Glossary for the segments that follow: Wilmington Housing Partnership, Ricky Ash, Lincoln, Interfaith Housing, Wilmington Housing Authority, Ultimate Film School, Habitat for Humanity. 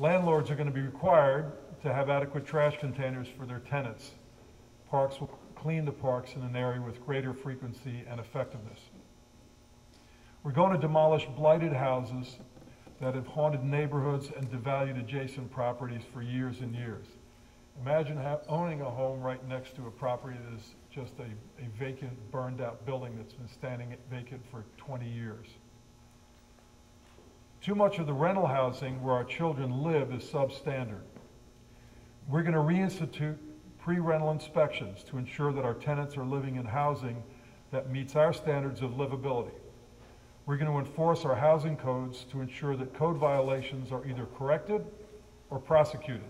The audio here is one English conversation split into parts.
Landlords are going to be required to have adequate trash containers for their tenants. Parks will clean the parks in an area with greater frequency and effectiveness. We're going to demolish blighted houses that have haunted neighborhoods and devalued adjacent properties for years and years. Imagine owning a home right next to a property that is just a vacant, burned-out building that's been standing vacant for 20 years. Too much of the rental housing where our children live is substandard. We're going to reinstitute pre-rental inspections to ensure that our tenants are living in housing that meets our standards of livability. We're going to enforce our housing codes to ensure that code violations are either corrected or prosecuted.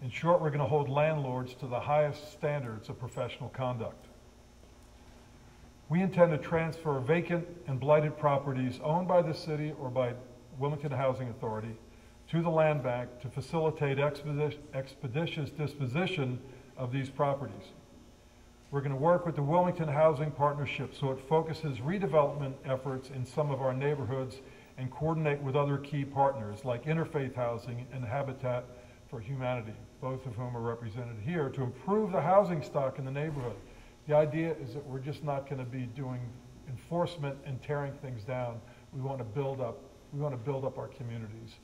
In short, we're going to hold landlords to the highest standards of professional conduct. We intend to transfer vacant and blighted properties owned by the city or by Wilmington Housing Authority to the land bank to facilitate expeditious disposition of these properties. We're going to work with the Wilmington Housing Partnership so it focuses redevelopment efforts in some of our neighborhoods and coordinate with other key partners like Interfaith Housing and Habitat for Humanity, both of whom are represented here, to improve the housing stock in the neighborhood. The idea is that we're just not going to be doing enforcement and tearing things down. We want to build up our communities.